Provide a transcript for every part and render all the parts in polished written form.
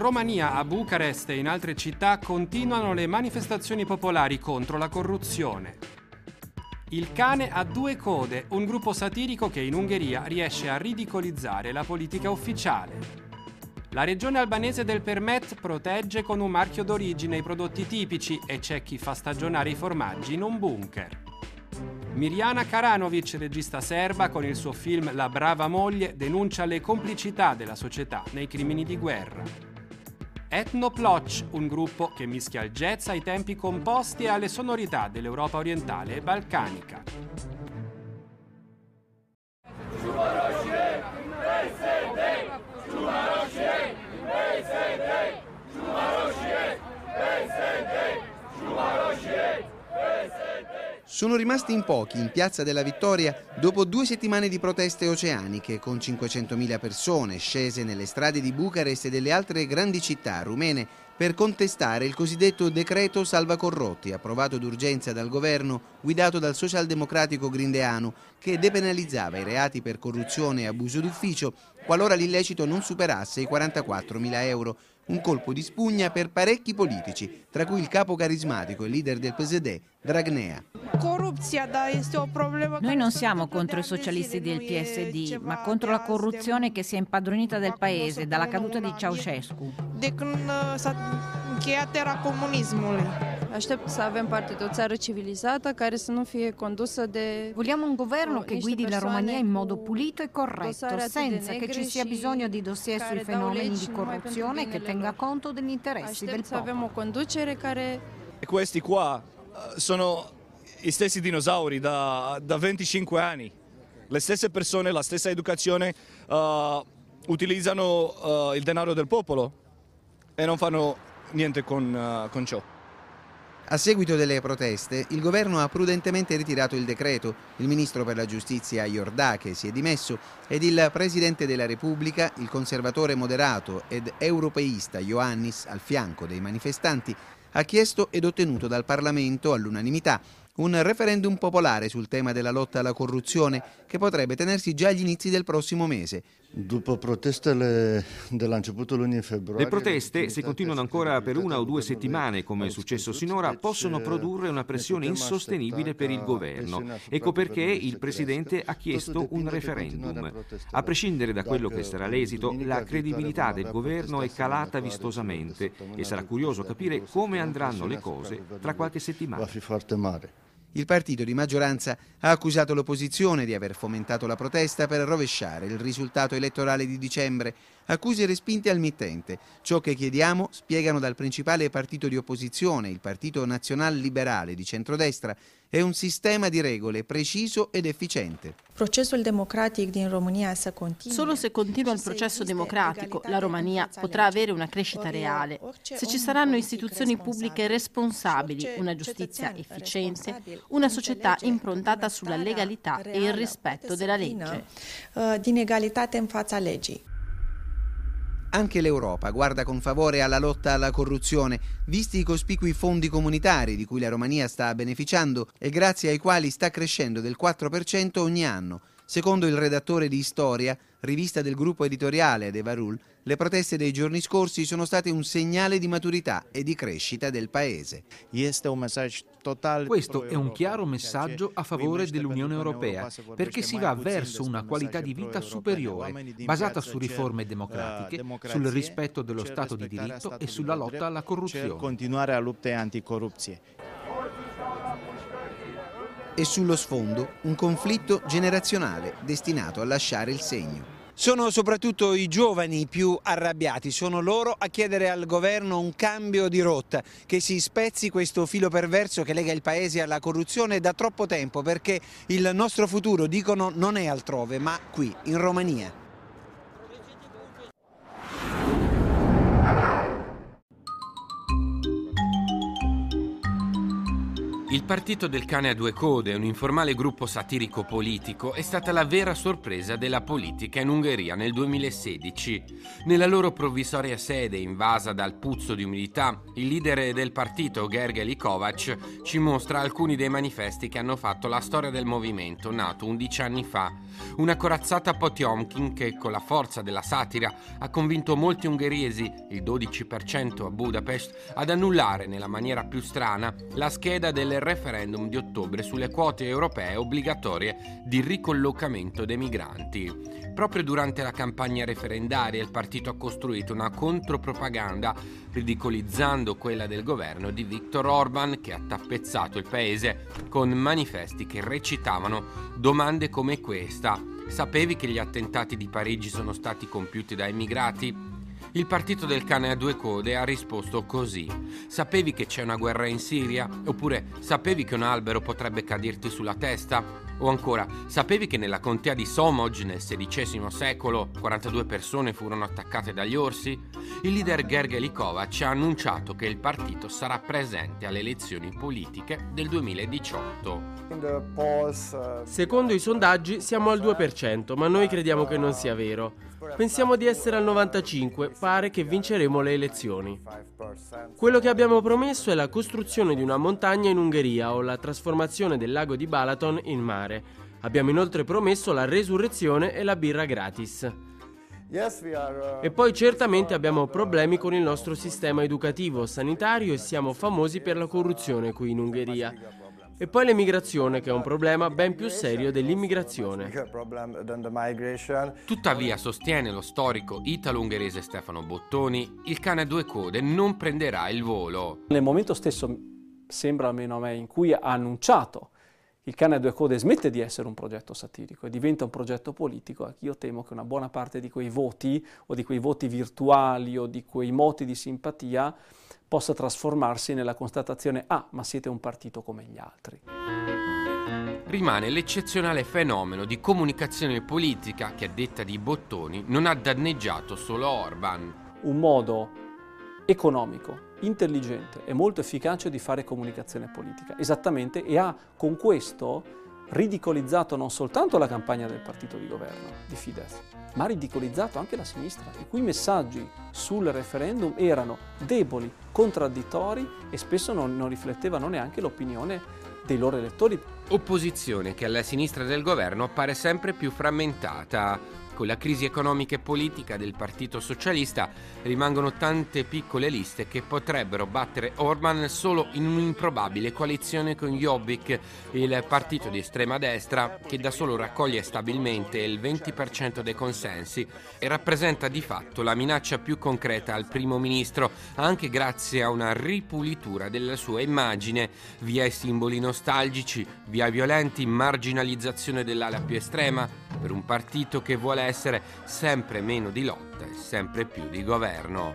Romania, a Bucarest e in altre città continuano le manifestazioni popolari contro la corruzione. Il cane ha due code, un gruppo satirico che in Ungheria riesce a ridicolizzare la politica ufficiale. La regione albanese del Permet protegge con un marchio d'origine i prodotti tipici e c'è chi fa stagionare i formaggi in un bunker. Mirjana Karanovic, regista serba, con il suo film La brava moglie denuncia le complicità della società nei crimini di guerra. Etnoploc, un gruppo che mischia il jazz ai tempi composti e alle sonorità dell'Europa orientale e balcanica. Sono rimasti in pochi in Piazza della Vittoria dopo 2 settimane di proteste oceaniche, con 500.000 persone scese nelle strade di Bucarest e delle altre grandi città rumene per contestare il cosiddetto decreto salvacorrotti, approvato d'urgenza dal governo guidato dal socialdemocratico Grindeanu, che depenalizzava i reati per corruzione e abuso d'ufficio qualora l'illecito non superasse i 44.000 euro. Un colpo di spugna per parecchi politici, tra cui il capo carismatico e leader del PSD, Dragnea. Noi non siamo contro i socialisti del PSD, ma contro la corruzione che si è impadronita del paese dalla caduta di Ceausescu. Vogliamo un governo che guidi la Romania in modo pulito e corretto, senza che ci sia bisogno di dossier sui fenomeni di corruzione, che tenga conto degli interessi del popolo. E questi qua sono gli stessi dinosauri da 25 anni, le stesse persone, la stessa educazione, utilizzano il denaro del popolo e non fanno niente con ciò. A seguito delle proteste, il governo ha prudentemente ritirato il decreto, il ministro per la giustizia Iordache si è dimesso ed il presidente della Repubblica, il conservatore moderato ed europeista Johannis, al fianco dei manifestanti, ha chiesto ed ottenuto dal Parlamento all'unanimità un referendum popolare sul tema della lotta alla corruzione, che potrebbe tenersi già agli inizi del prossimo mese. Dopo proteste dell'inizio lunedì febbraio. Le proteste, se continuano ancora per 1 o 2 settimane, come è successo sinora, possono produrre una pressione insostenibile per il governo. Ecco perché il presidente ha chiesto un referendum. A prescindere da quello che sarà l'esito, la credibilità del governo è calata vistosamente e sarà curioso capire come andranno le cose tra qualche settimana. Il partito di maggioranza ha accusato l'opposizione di aver fomentato la protesta per rovesciare il risultato elettorale di dicembre, accuse respinte al mittente. Ciò che chiediamo, spiegano dal principale partito di opposizione, il Partito Nazionale Liberale di centrodestra, è un sistema di regole preciso ed efficiente. Solo se continua il processo democratico, la Romania potrà avere una crescita reale. Se ci saranno istituzioni pubbliche responsabili, una giustizia efficiente, una società improntata sulla legalità e il rispetto della legge. Anche l'Europa guarda con favore alla lotta alla corruzione, visti i cospicui fondi comunitari di cui la Romania sta beneficiando e grazie ai quali sta crescendo del 4% ogni anno. Secondo il redattore di Storia, rivista del gruppo editoriale De Varul, le proteste dei giorni scorsi sono state un segnale di maturità e di crescita del paese. Questo è un chiaro messaggio a favore dell'Unione Europea, perché si va verso una qualità di vita superiore, basata su riforme democratiche, sul rispetto dello Stato di diritto e sulla lotta alla corruzione. Continuare a lottare anticorruzione. E sullo sfondo un conflitto generazionale destinato a lasciare il segno. Sono soprattutto i giovani più arrabbiati, sono loro a chiedere al governo un cambio di rotta, che si spezzi questo filo perverso che lega il paese alla corruzione da troppo tempo, perché il nostro futuro, dicono, non è altrove, ma qui, in Romania. Il partito del cane a due code, un informale gruppo satirico politico, è stata la vera sorpresa della politica in Ungheria nel 2016. Nella loro provvisoria sede, invasa dal puzzo di umidità, il leader del partito, Gergely Kovacs, ci mostra alcuni dei manifesti che hanno fatto la storia del movimento, nato 11 anni fa. Una corazzata Potiomkin che, con la forza della satira, ha convinto molti ungheresi, il 12% a Budapest, ad annullare nella maniera più strana la scheda del referendum di ottobre sulle quote europee obbligatorie di ricollocamento dei migranti. Proprio durante la campagna referendaria il partito ha costruito una contropropaganda ridicolizzando quella del governo di Viktor Orban, che ha tappezzato il paese con manifesti che recitavano domande come questa: sapevi che gli attentati di Parigi sono stati compiuti da immigrati? Il partito del cane a due code ha risposto così: sapevi che c'è una guerra in Siria? Oppure sapevi che un albero potrebbe cadirti sulla testa? O ancora, sapevi che nella contea di Somog nel XVI secolo 42 persone furono attaccate dagli orsi? Il leader Gergely Kovacs ha annunciato che il partito sarà presente alle elezioni politiche del 2018. Secondo i sondaggi siamo al 2%, ma noi crediamo che non sia vero. Pensiamo di essere al 95%, pare che vinceremo le elezioni. Quello che abbiamo promesso è la costruzione di una montagna in Ungheria o la trasformazione del lago di Balaton in mare. Abbiamo inoltre promesso la resurrezione e la birra gratis. E poi certamente abbiamo problemi con il nostro sistema educativo, sanitario e siamo famosi per la corruzione qui in Ungheria. E poi l'emigrazione, che è un problema ben più serio dell'immigrazione. Tuttavia, sostiene lo storico italo-ungherese Stefano Bottoni, il cane a due code non prenderà il volo. Nel momento stesso, sembra almeno a me, in cui ha annunciato il cane a due code smette di essere un progetto satirico e diventa un progetto politico, io temo che una buona parte di quei voti, o di quei voti virtuali, o di quei moti di simpatia, possa trasformarsi nella constatazione: ah, ma siete un partito come gli altri. Rimane l'eccezionale fenomeno di comunicazione politica che, a detta di Bottoni, non ha danneggiato solo Orban. Un modo economico, intelligente e molto efficace di fare comunicazione politica, esattamente, e ha con questo ridicolizzato non soltanto la campagna del partito di governo, di Fidesz, ma ha ridicolizzato anche la sinistra, i cui messaggi sul referendum erano deboli, contraddittori e spesso non riflettevano neanche l'opinione dei loro elettori. Opposizione che alla sinistra del governo appare sempre più frammentata. Con la crisi economica e politica del Partito Socialista rimangono tante piccole liste che potrebbero battere Orban solo in un'improbabile coalizione con Jobbik, il partito di estrema destra che da solo raccoglie stabilmente il 20% dei consensi e rappresenta di fatto la minaccia più concreta al primo ministro, anche grazie a una ripulitura della sua immagine, via i simboli nostalgici, via violenti, marginalizzazione dell'ala più estrema, per un partito che vuole essere sempre meno di lotta e sempre più di governo.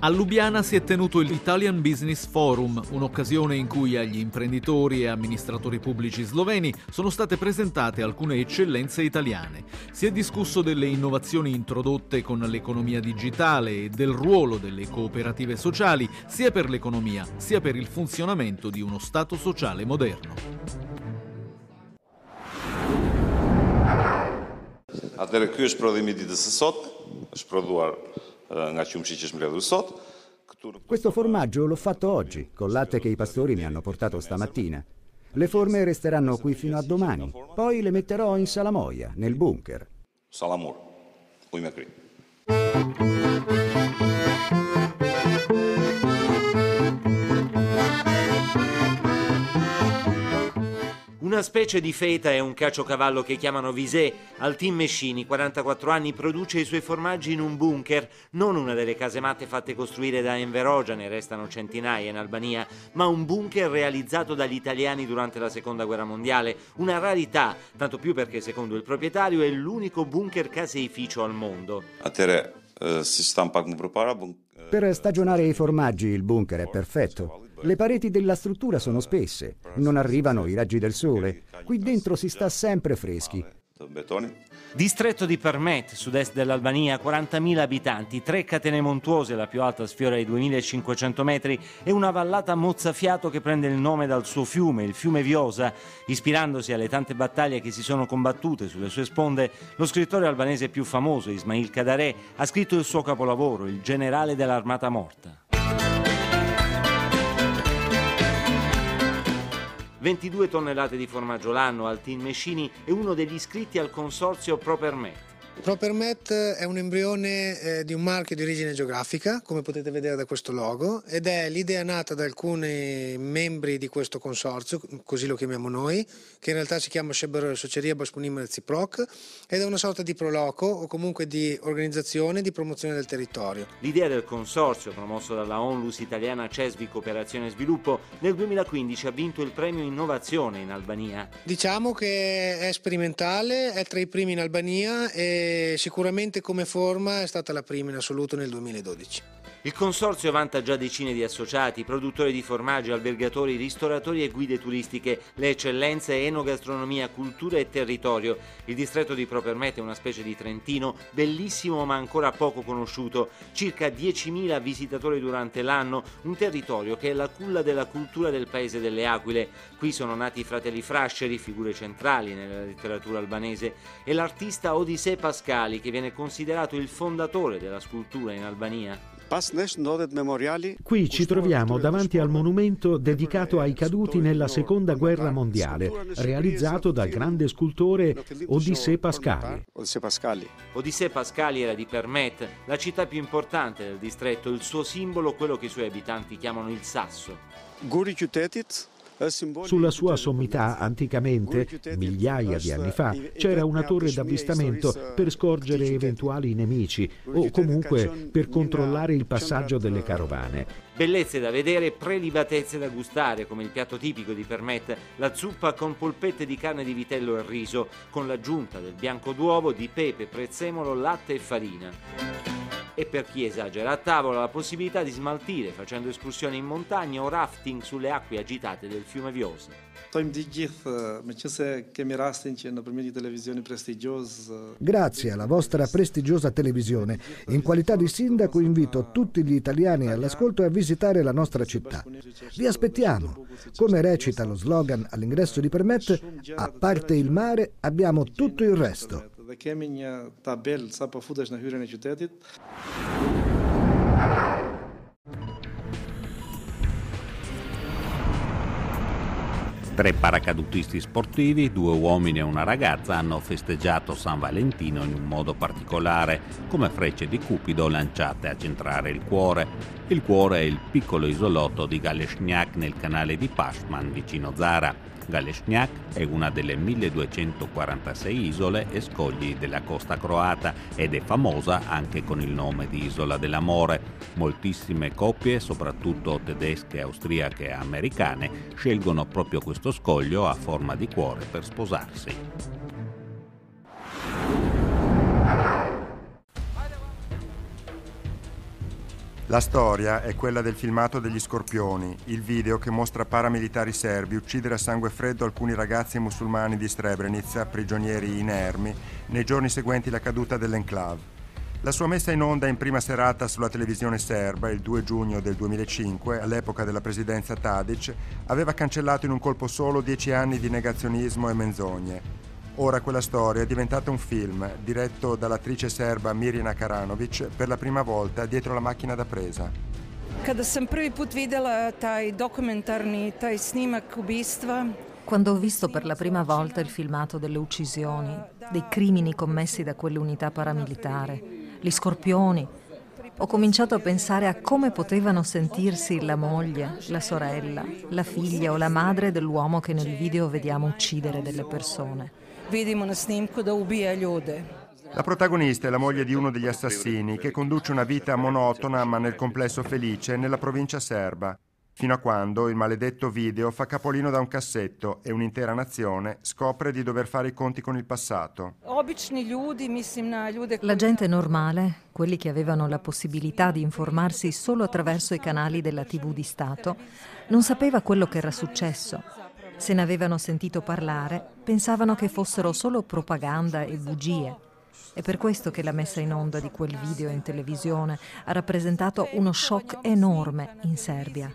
A Lubiana si è tenuto l'Italian Business Forum, un'occasione in cui agli imprenditori e amministratori pubblici sloveni sono state presentate alcune eccellenze italiane. Si è discusso delle innovazioni introdotte con l'economia digitale e del ruolo delle cooperative sociali, sia per l'economia, sia per il funzionamento di uno Stato sociale moderno. Questo formaggio l'ho fatto oggi, col latte che i pastori mi hanno portato stamattina. Le forme resteranno qui fino a domani, poi le metterò in salamoia, nel bunker. Una specie di feta è un caciocavallo che chiamano Visé. Altin Meçini, 44 anni, produce i suoi formaggi in un bunker, non una delle casematte fatte costruire da Enver Hoxha, ne restano centinaia in Albania, ma un bunker realizzato dagli italiani durante la Seconda Guerra Mondiale, una rarità, tanto più perché secondo il proprietario è l'unico bunker caseificio al mondo. Per stagionare i formaggi il bunker è perfetto. Le pareti della struttura sono spesse, non arrivano i raggi del sole, qui dentro si sta sempre freschi. Distretto di Permet, sud-est dell'Albania, 40.000 abitanti, 3 catene montuose, la più alta sfiora i 2.500 metri, e una vallata mozzafiato che prende il nome dal suo fiume, il fiume Vjosa. Ispirandosi alle tante battaglie che si sono combattute sulle sue sponde, lo scrittore albanese più famoso, Ismail Kadaré, ha scritto il suo capolavoro, Il generale dell'armata morta. 22 tonnellate di formaggio l'anno. Altin Meçini è uno degli iscritti al consorzio Propermet. Propermet è un embrione di un marchio di origine geografica, come potete vedere da questo logo, ed è l'idea nata da alcuni membri di questo consorzio, così lo chiamiamo noi, che in realtà si chiama Sheber Soceria Baspunim Ziproc, ed è una sorta di proloco o comunque di organizzazione di promozione del territorio. L'idea del consorzio, promosso dalla Onlus italiana Cesvi Cooperazione e Sviluppo, nel 2015 ha vinto il premio Innovazione in Albania. Diciamo che è sperimentale, è tra i primi in Albania e sicuramente come forma è stata la prima in assoluto nel 2012. Il consorzio vanta già decine di associati, produttori di formaggi, albergatori, ristoratori e guide turistiche, le eccellenze enogastronomia, cultura e territorio. Il distretto di Propermet è una specie di Trentino, bellissimo ma ancora poco conosciuto, circa 10.000 visitatori durante l'anno, un territorio che è la culla della cultura del paese delle aquile. Qui sono nati i fratelli Frasceri, figure centrali nella letteratura albanese, e l'artista Odhise Paskali, che viene considerato il fondatore della scultura in Albania. Qui ci troviamo davanti al monumento dedicato ai caduti nella Seconda Guerra Mondiale, realizzato dal grande scultore Odhise Paskali. Odhise Paskali era di Permet, la città più importante del distretto, il suo simbolo quello che i suoi abitanti chiamano il sasso. Sulla sua sommità, anticamente, migliaia di anni fa, c'era una torre d'avvistamento per scorgere eventuali nemici o comunque per controllare il passaggio delle carovane. Bellezze da vedere, prelibatezze da gustare, come il piatto tipico di Permet, la zuppa con polpette di carne di vitello e riso, con l'aggiunta del bianco d'uovo, di pepe, prezzemolo, latte e farina. E per chi esagera a tavola la possibilità di smaltire facendo escursioni in montagna o rafting sulle acque agitate del fiume Vjosa. Grazie alla vostra prestigiosa televisione, in qualità di sindaco invito tutti gli italiani all'ascolto e a visitare la nostra città. Vi aspettiamo. Come recita lo slogan all'ingresso di Permet, a parte il mare abbiamo tutto il resto. Tre paracadutisti sportivi, due uomini e una ragazza, hanno festeggiato San Valentino in un modo particolare, come frecce di Cupido lanciate a centrare il cuore. Il cuore è il piccolo isolotto di Galešnjak nel canale di Pashman vicino Zara. Galešnjak è una delle 1246 isole e scogli della costa croata ed è famosa anche con il nome di Isola dell'Amore. Moltissime coppie, soprattutto tedesche, austriache e americane, scelgono proprio questo scoglio a forma di cuore per sposarsi. La storia è quella del filmato degli scorpioni, il video che mostra paramilitari serbi uccidere a sangue freddo alcuni ragazzi musulmani di Srebrenica, prigionieri inermi, nei giorni seguenti la caduta dell'enclave. La sua messa in onda in prima serata sulla televisione serba il 2 giugno del 2005, all'epoca della presidenza Tadic, aveva cancellato in un colpo solo 10 anni di negazionismo e menzogne. Ora quella storia è diventata un film, diretto dall'attrice serba Mirjana Karanovic per la prima volta dietro la macchina da presa. Quando ho visto per la prima volta il filmato delle uccisioni, dei crimini commessi da quell'unità paramilitare, gli scorpioni, ho cominciato a pensare a come potevano sentirsi la moglie, la sorella, la figlia o la madre dell'uomo che nel video vediamo uccidere delle persone. La protagonista è la moglie di uno degli assassini che conduce una vita monotona ma nel complesso felice nella provincia serba, fino a quando il maledetto video fa capolino da un cassetto e un'intera nazione scopre di dover fare i conti con il passato. La gente normale, quelli che avevano la possibilità di informarsi solo attraverso i canali della TV di Stato, non sapeva quello che era successo. Se ne avevano sentito parlare, pensavano che fossero solo propaganda e bugie. È per questo che la messa in onda di quel video in televisione ha rappresentato uno shock enorme in Serbia.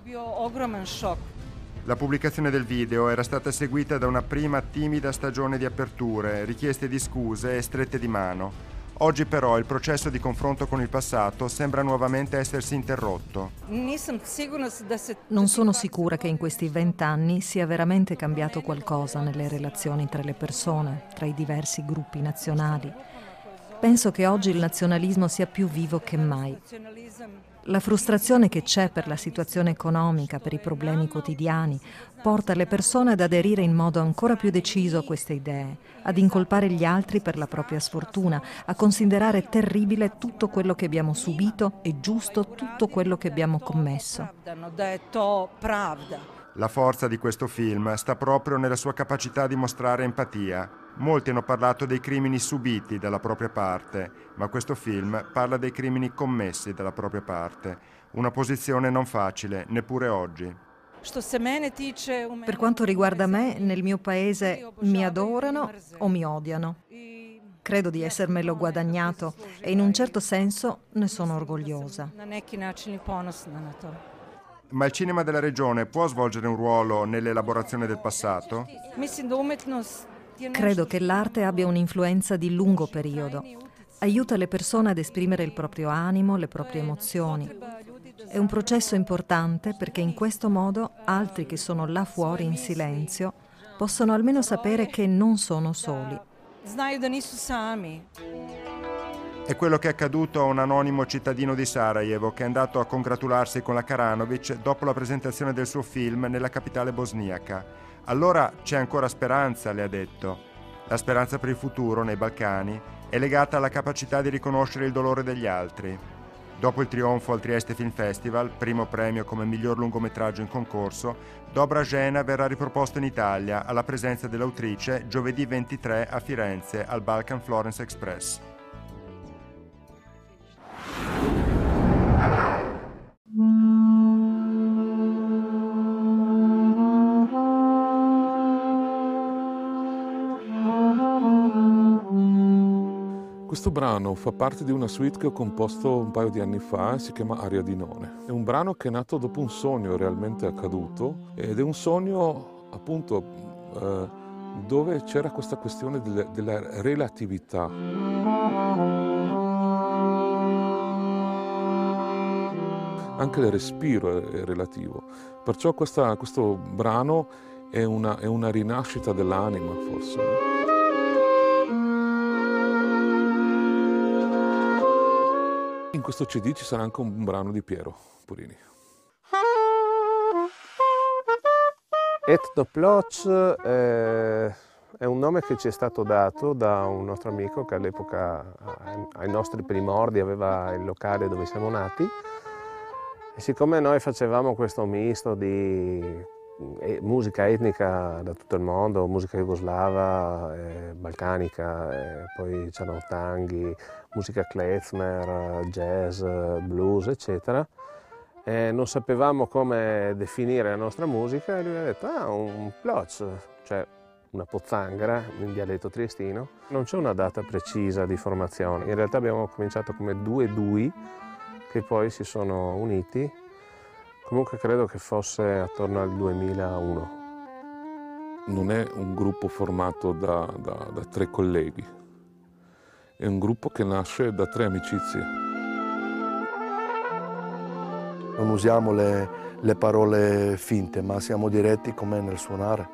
La pubblicazione del video era stata seguita da una prima timida stagione di aperture, richieste di scuse e strette di mano. Oggi però il processo di confronto con il passato sembra nuovamente essersi interrotto. Non sono sicura che in questi 20 anni sia veramente cambiato qualcosa nelle relazioni tra le persone, tra i diversi gruppi nazionali. Penso che oggi il nazionalismo sia più vivo che mai. La frustrazione che c'è per la situazione economica, per i problemi quotidiani, porta le persone ad aderire in modo ancora più deciso a queste idee, ad incolpare gli altri per la propria sfortuna, a considerare terribile tutto quello che abbiamo subito e giusto tutto quello che abbiamo commesso. La forza di questo film sta proprio nella sua capacità di mostrare empatia. Molti hanno parlato dei crimini subiti dalla propria parte, ma questo film parla dei crimini commessi dalla propria parte. Una posizione non facile, neppure oggi. Per quanto riguarda me, nel mio paese mi adorano o mi odiano. Credo di essermelo guadagnato e in un certo senso ne sono orgogliosa. Ma il cinema della regione può svolgere un ruolo nell'elaborazione del passato? Credo che l'arte abbia un'influenza di lungo periodo. Aiuta le persone ad esprimere il proprio animo, le proprie emozioni. È un processo importante perché in questo modo altri che sono là fuori in silenzio possono almeno sapere che non sono soli. È quello che è accaduto a un anonimo cittadino di Sarajevo che è andato a congratularsi con la Karanovic dopo la presentazione del suo film nella capitale bosniaca. Allora c'è ancora speranza, le ha detto. La speranza per il futuro nei Balcani è legata alla capacità di riconoscere il dolore degli altri. Dopo il trionfo al Trieste Film Festival, primo premio come miglior lungometraggio in concorso, Dobra Žena verrà riproposto in Italia alla presenza dell'autrice giovedì 23 a Firenze al Balkan Florence Express. Questo brano fa parte di una suite che ho composto un paio di anni fa e si chiama Aria di None. È un brano che è nato dopo un sogno realmente accaduto ed è un sogno appunto dove c'era questa questione della relatività. Anche il respiro è relativo, perciò questo brano è una rinascita dell'anima forse. In questo CD ci sarà anche un brano di Piero Purini. Etnoploc è un nome che ci è stato dato da un nostro amico che all'epoca, ai nostri primordi, aveva il locale dove siamo nati. E siccome noi facevamo questo misto di musica etnica da tutto il mondo, musica jugoslava, balcanica, poi c'erano tanghi, musica klezmer, jazz, blues, eccetera. E non sapevamo come definire la nostra musica e lui ha detto un ploc, cioè una pozzanghera in dialetto triestino. Non c'è una data precisa di formazione, in realtà abbiamo cominciato come due dui che poi si sono uniti. Comunque credo che fosse attorno al 2001. Non è un gruppo formato da 3 colleghi, è un gruppo che nasce da 3 amicizie. Non usiamo le parole finte, ma siamo diretti come nel suonare.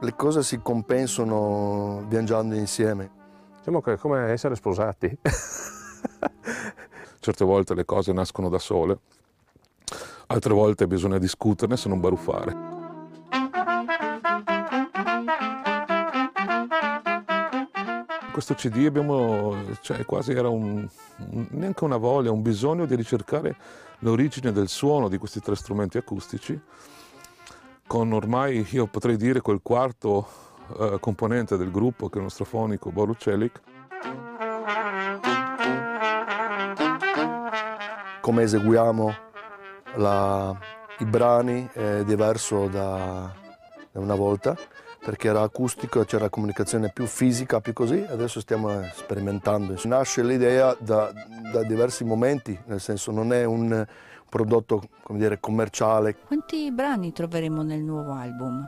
Le cose si compensano viaggiando insieme. Diciamo che è come essere sposati. Certe volte le cose nascono da sole. Altre volte bisogna discuterne se non baruffare. Questo CD neanche una voglia, un bisogno di ricercare l'origine del suono di questi 3 strumenti acustici, con ormai, io potrei dire, quel quarto componente del gruppo, che è uno strofonico, Borucelik. Come eseguiamo i brani è diverso da una volta, perché era acustico, c'era comunicazione più fisica, più così, adesso stiamo sperimentando. Nasce l'idea da diversi momenti, nel senso non è un prodotto, come dire, commerciale. Quanti brani troveremo nel nuovo album?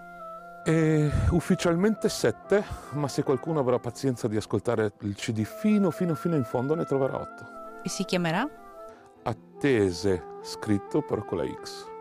E ufficialmente 7, ma se qualcuno avrà pazienza di ascoltare il CD fino in fondo ne troverà 8. E si chiamerà? Attese, scritto però con la X.